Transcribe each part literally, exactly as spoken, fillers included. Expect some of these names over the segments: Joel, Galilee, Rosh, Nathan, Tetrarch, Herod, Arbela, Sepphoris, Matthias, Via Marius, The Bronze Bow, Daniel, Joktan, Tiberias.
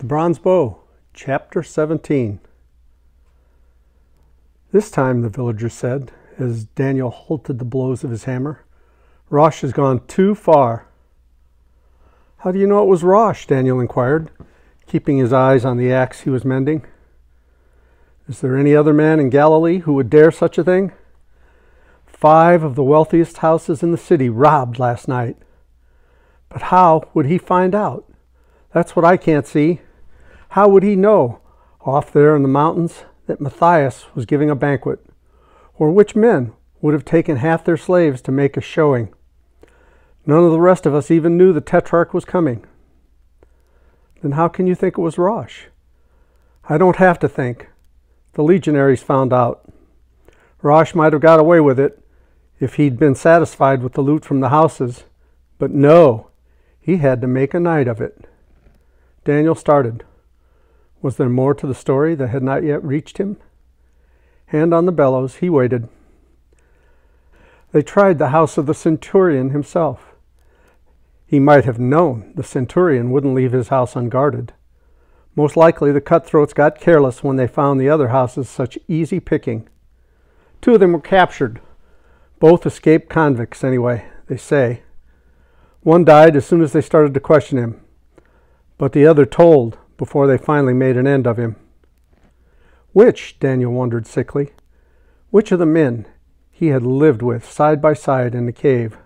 The Bronze Bow, Chapter seventeen. This time, the villager said, as Daniel halted the blows of his hammer, Rosh has gone too far. How do you know it was Rosh? Daniel inquired, keeping his eyes on the axe he was mending. Is there any other man in Galilee who would dare such a thing? Five of the wealthiest houses in the city robbed last night. But how would he find out? That's what I can't see. How would he know, off there in the mountains, that Matthias was giving a banquet? Or which men would have taken half their slaves to make a showing? None of the rest of us even knew the Tetrarch was coming. Then how can you think it was Rosh? I don't have to think. The legionaries found out. Rosh might have got away with it if he'd been satisfied with the loot from the houses. But no, he had to make a night of it. Daniel started. Was there more to the story that had not yet reached him? Hand on the bellows, he waited. They tried the house of the centurion himself. He might have known the centurion wouldn't leave his house unguarded. Most likely the cutthroats got careless when they found the other houses such easy picking. Two of them were captured. Both escaped convicts anyway, they say. One died as soon as they started to question him, but the other told before they finally made an end of him. Which, Daniel wondered sickly, which of the men he had lived with side by side in the cave?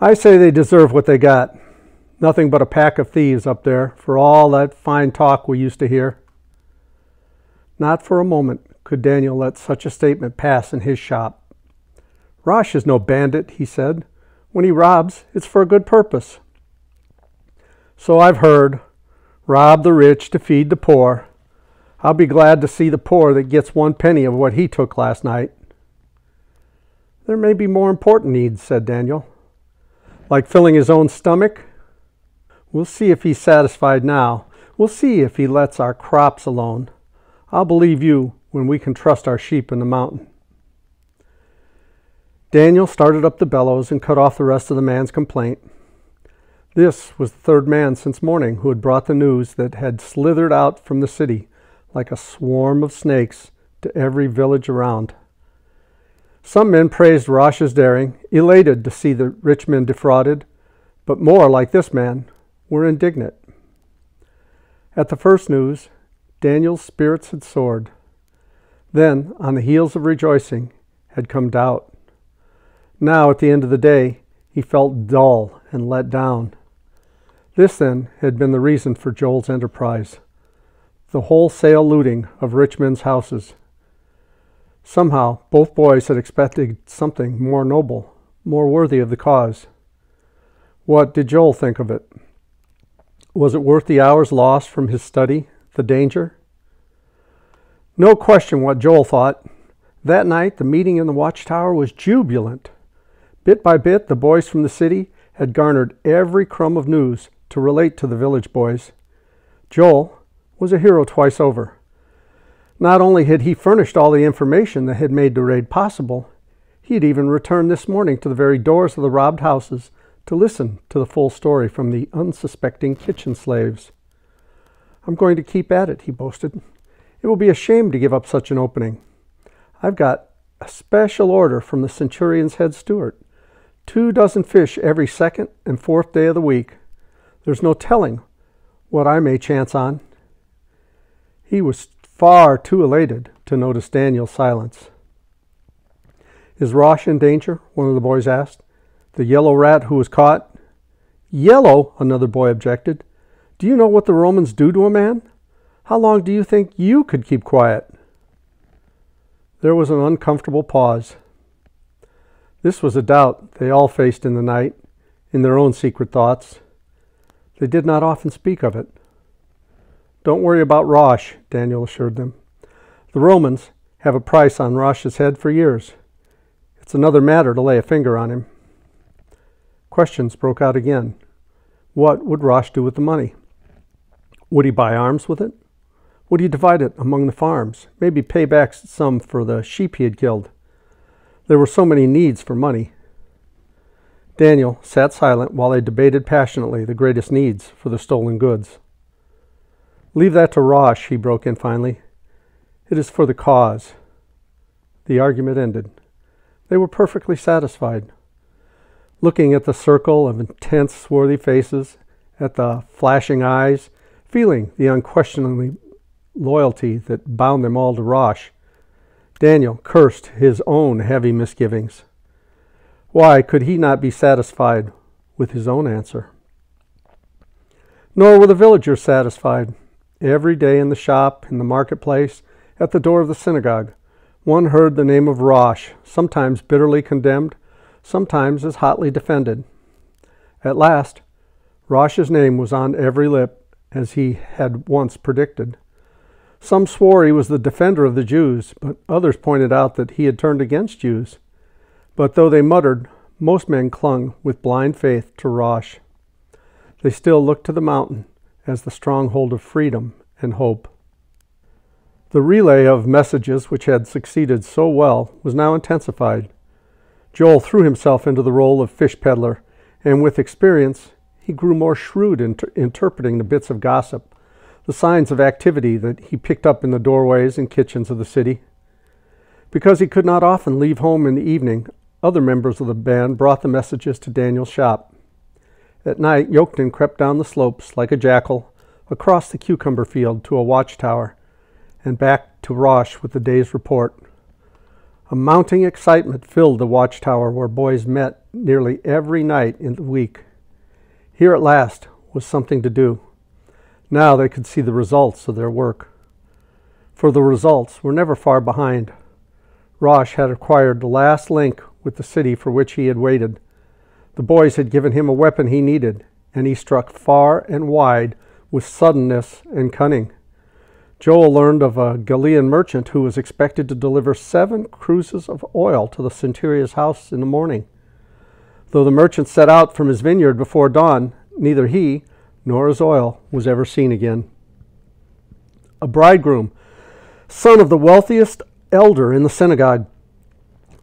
I say they deserve what they got. Nothing but a pack of thieves up there, for all that fine talk we used to hear. Not for a moment could Daniel let such a statement pass in his shop. Rosh is no bandit, he said. When he robs, it's for a good purpose. So I've heard. Rob the rich to feed the poor. I'll be glad to see the poor that gets one penny of what he took last night. There may be more important needs, said Daniel. Like filling his own stomach? We'll see if he's satisfied now. We'll see if he lets our crops alone. I'll believe you when we can trust our sheep in the mountain. Daniel started up the bellows and cut off the rest of the man's complaint. This was the third man since morning who had brought the news that had slithered out from the city like a swarm of snakes to every village around. Some men praised Rosh's daring, elated to see the rich men defrauded, but more, like this man, were indignant. At the first news, Daniel's spirits had soared. Then, on the heels of rejoicing, had come doubt. Now, at the end of the day, he felt dull and let down. This, then, had been the reason for Joel's enterprise, the wholesale looting of rich men's houses. Somehow, both boys had expected something more noble, more worthy of the cause. What did Joel think of it? Was it worth the hours lost from his study, the danger? No question what Joel thought. That night, the meeting in the watchtower was jubilant. Bit by bit, the boys from the city had garnered every crumb of news to relate to the village boys. Joel was a hero twice over. Not only had he furnished all the information that had made the raid possible, he had even returned this morning to the very doors of the robbed houses to listen to the full story from the unsuspecting kitchen slaves. I'm going to keep at it, he boasted. It will be a shame to give up such an opening. I've got a special order from the centurion's head steward. Two dozen fish every second and fourth day of the week. There's no telling what I may chance on. He was far too elated to notice Daniel's silence. Is Rosh in danger? One of the boys asked. The yellow rat who was caught? Yellow, another boy objected. Do you know what the Romans do to a man? How long do you think you could keep quiet? There was an uncomfortable pause. This was a doubt they all faced in the night, in their own secret thoughts. They did not often speak of it. Don't worry about Rosh, Daniel assured them. The Romans have a price on Rosh's head for years. It's another matter to lay a finger on him. Questions broke out again. What would Rosh do with the money? Would he buy arms with it? Would he divide it among the farms, maybe pay back some for the sheep he had killed? There were so many needs for money. Daniel sat silent while they debated passionately the greatest needs for the stolen goods. Leave that to Rosh, he broke in finally. It is for the cause. The argument ended. They were perfectly satisfied. Looking at the circle of intense, swarthy faces, at the flashing eyes, feeling the unquestioning loyalty that bound them all to Rosh, Daniel cursed his own heavy misgivings. Why could he not be satisfied with his own answer? Nor were the villagers satisfied. Every day in the shop, in the marketplace, at the door of the synagogue, one heard the name of Rosh, sometimes bitterly condemned, sometimes as hotly defended. At last, Rosh's name was on every lip, as he had once predicted. Some swore he was the defender of the Jews, but others pointed out that he had turned against Jews. But though they muttered, most men clung with blind faith to Rosh. They still looked to the mountain as the stronghold of freedom and hope. The relay of messages which had succeeded so well was now intensified. Joel threw himself into the role of fish peddler, and with experience he grew more shrewd in inter interpreting the bits of gossip, the signs of activity that he picked up in the doorways and kitchens of the city. Because he could not often leave home in the evening, other members of the band brought the messages to Daniel's shop. At night, Joktan crept down the slopes like a jackal, across the cucumber field to a watchtower, and back to Rosh with the day's report. A mounting excitement filled the watchtower where boys met nearly every night in the week. Here at last was something to do. Now they could see the results of their work. For the results were never far behind. Rosh had acquired the last link with the city for which he had waited. The boys had given him a weapon he needed, and he struck far and wide with suddenness and cunning. Joel learned of a Galilean merchant who was expected to deliver seven cruises of oil to the centurion's house in the morning. Though the merchant set out from his vineyard before dawn, neither he nor his oil was ever seen again. A bridegroom, son of the wealthiest elder in the synagogue,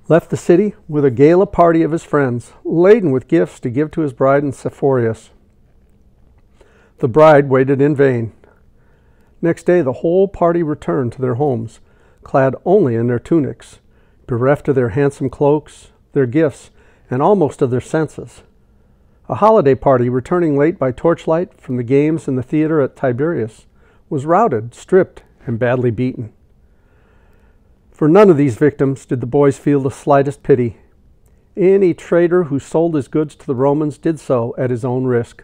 left the city with a gala party of his friends, laden with gifts to give to his bride in Sepphoris. The bride waited in vain. Next day the whole party returned to their homes, clad only in their tunics, bereft of their handsome cloaks, their gifts, and almost of their senses. A holiday party returning late by torchlight from the games in the theater at Tiberias was routed, stripped, and badly beaten. For none of these victims did the boys feel the slightest pity. Any trader who sold his goods to the Romans did so at his own risk.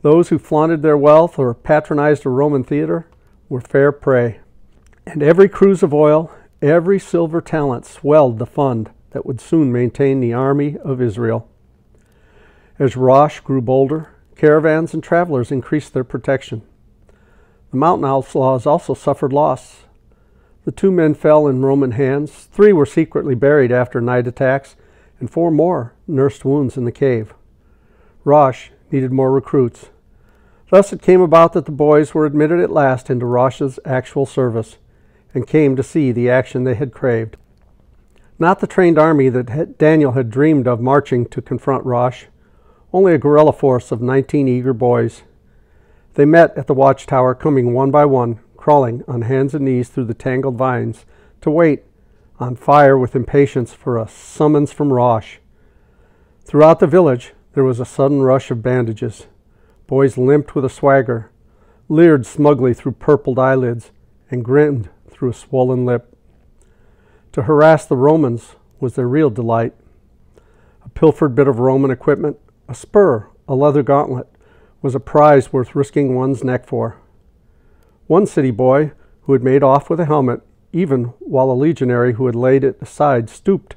Those who flaunted their wealth or patronized a Roman theater were fair prey. And every cruise of oil, every silver talent swelled the fund that would soon maintain the army of Israel. As Rosh grew bolder, caravans and travelers increased their protection. The mountain outlaws also suffered loss. The two men fell in Roman hands, three were secretly buried after night attacks, and four more nursed wounds in the cave. Rosh needed more recruits. Thus it came about that the boys were admitted at last into Rosh's actual service, and came to see the action they had craved. Not the trained army that Daniel had dreamed of marching to confront Rosh, only a guerrilla force of nineteen eager boys. They met at the watchtower, coming one by one, crawling on hands and knees through the tangled vines to wait, on fire with impatience, for a summons from Rosh. Throughout the village there was a sudden rush of bandages. Boys limped with a swagger, leered smugly through purpled eyelids, and grinned through a swollen lip. To harass the Romans was their real delight. A pilfered bit of Roman equipment, a spur, a leather gauntlet, was a prize worth risking one's neck for. One city boy who had made off with a helmet, even while a legionary who had laid it aside stooped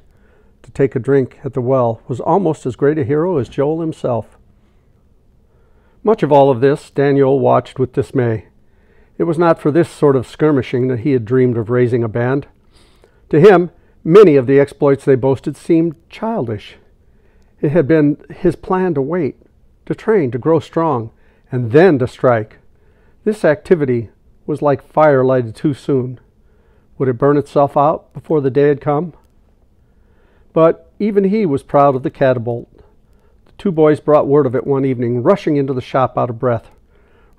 to take a drink at the well, was almost as great a hero as Joel himself. Much of all of this Daniel watched with dismay. It was not for this sort of skirmishing that he had dreamed of raising a band. To him, many of the exploits they boasted seemed childish. It had been his plan to wait, to train, to grow strong, and then to strike. This activity was like fire lighted too soon. Would it burn itself out before the day had come? But even he was proud of the catapult. The two boys brought word of it one evening, rushing into the shop out of breath.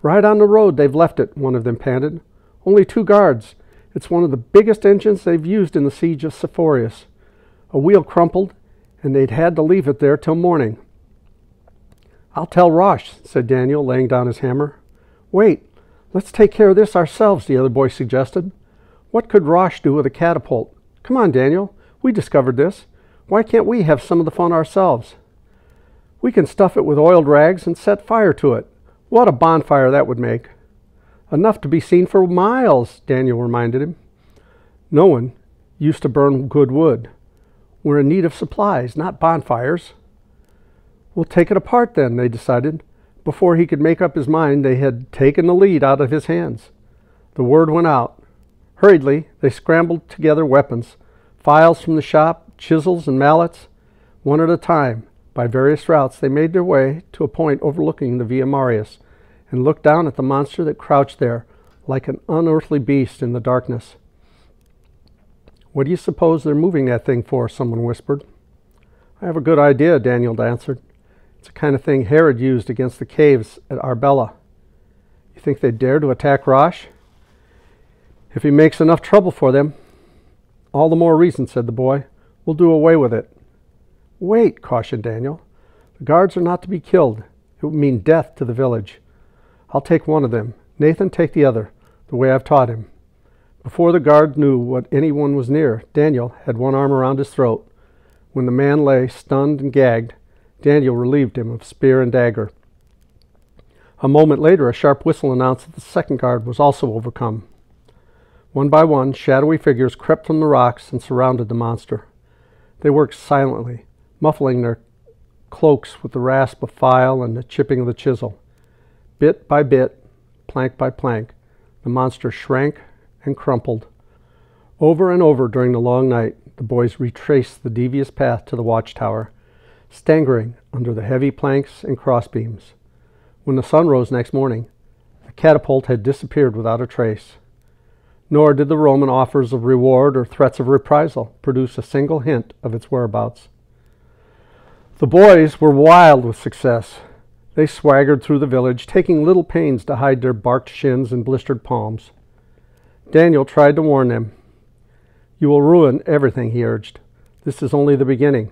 "Right on the road, they've left it," one of them panted. "Only two guards. It's one of the biggest engines they've used in the siege of Sepphoris. A wheel crumpled, and they'd had to leave it there till morning." "I'll tell Rosh," said Daniel, laying down his hammer. "Wait, let's take care of this ourselves," the other boy suggested. "What could Rosh do with a catapult? Come on, Daniel. We discovered this. Why can't we have some of the fun ourselves?" "We can stuff it with oiled rags and set fire to it. What a bonfire that would make." "Enough to be seen for miles," Daniel reminded him. "No one used to burn good wood. We're in need of supplies, not bonfires." "We'll take it apart then," they decided. Before he could make up his mind, they had taken the lead out of his hands. The word went out. Hurriedly, they scrambled together weapons, files from the shop, chisels and mallets. One at a time, by various routes, they made their way to a point overlooking the Via Marius and looked down at the monster that crouched there like an unearthly beast in the darkness. "What do you suppose they're moving that thing for?" someone whispered. "I have a good idea," Daniel answered. "It's the kind of thing Herod used against the caves at Arbela." "You think they dare to attack Rosh?" "If he makes enough trouble for them." "All the more reason," said the boy. "We'll do away with it." "Wait," cautioned Daniel. "The guards are not to be killed. It would mean death to the village. I'll take one of them. Nathan, take the other, the way I've taught him." Before the guard knew what anyone was near, Daniel had one arm around his throat. When the man lay stunned and gagged, Daniel relieved him of spear and dagger. A moment later, a sharp whistle announced that the second guard was also overcome. One by one, shadowy figures crept from the rocks and surrounded the monster. They worked silently, muffling their cloaks with the rasp of file and the chipping of the chisel. Bit by bit, plank by plank, the monster shrank and crumpled. Over and over during the long night, the boys retraced the devious path to the watchtower, staggering under the heavy planks and crossbeams. When the sun rose next morning, the catapult had disappeared without a trace. Nor did the Roman offers of reward or threats of reprisal produce a single hint of its whereabouts. The boys were wild with success. They swaggered through the village, taking little pains to hide their barked shins and blistered palms. Daniel tried to warn them. "You will ruin everything," he urged. "This is only the beginning."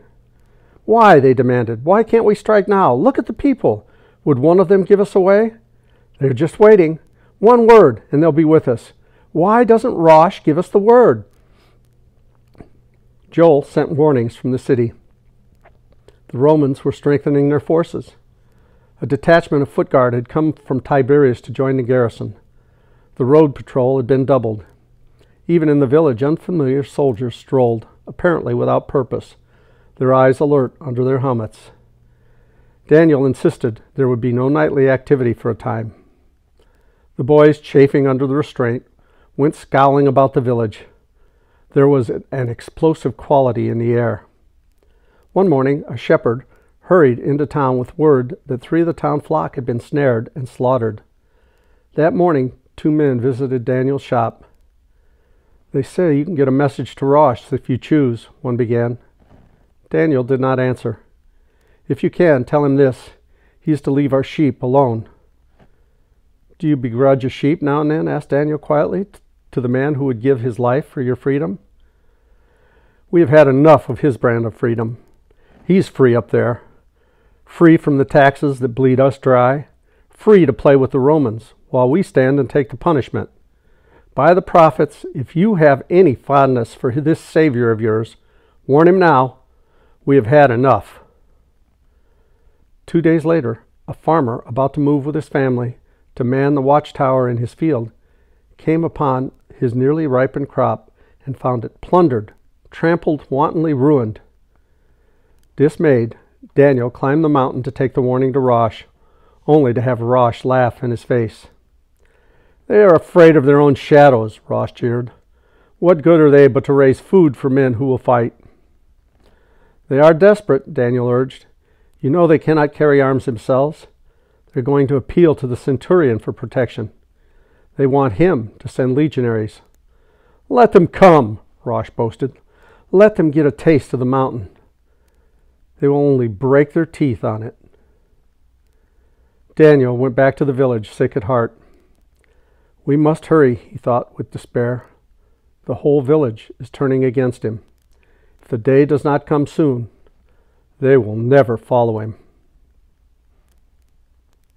"Why?" they demanded. "Why can't we strike now? Look at the people. Would one of them give us away?" "They're just waiting. One word, and they'll be with us. Why doesn't Rosh give us the word?" Joel sent warnings from the city. The Romans were strengthening their forces. A detachment of foot guard had come from Tiberias to join the garrison. The road patrol had been doubled. Even in the village, unfamiliar soldiers strolled, apparently without purpose, their eyes alert under their helmets. Daniel insisted there would be no nightly activity for a time. The boys, chafing under the restraint, went scowling about the village. There was an explosive quality in the air. One morning, a shepherd hurried into town with word that three of the town flock had been snared and slaughtered. That morning, two men visited Daniel's shop. "They say you can get a message to Rosh if you choose," one began. Daniel did not answer. "If you can, tell him this. He is to leave our sheep alone." "Do you begrudge a sheep now and then?" asked Daniel quietly, to the man who would give his life for your freedom. "We have had enough of his brand of freedom. He's free up there. Free from the taxes that bleed us dry, free to play with the Romans, while we stand and take the punishment. By the prophets, if you have any fondness for this Savior of yours, warn him now. We have had enough." Two days later, a farmer about to move with his family to man the watchtower in his field came upon his nearly ripened crop and found it plundered, trampled, wantonly ruined. Dismayed, Daniel climbed the mountain to take the warning to Rosh, only to have Rosh laugh in his face. "They are afraid of their own shadows," Rosh jeered. "What good are they but to raise food for men who will fight?" "They are desperate," Daniel urged. "You know they cannot carry arms themselves. They're going to appeal to the centurion for protection. They want him to send legionaries." "Let them come," Rosh boasted. "Let them get a taste of the mountain. They will only break their teeth on it." Daniel went back to the village, sick at heart. We must hurry, he thought with despair. The whole village is turning against him. If the day does not come soon, they will never follow him.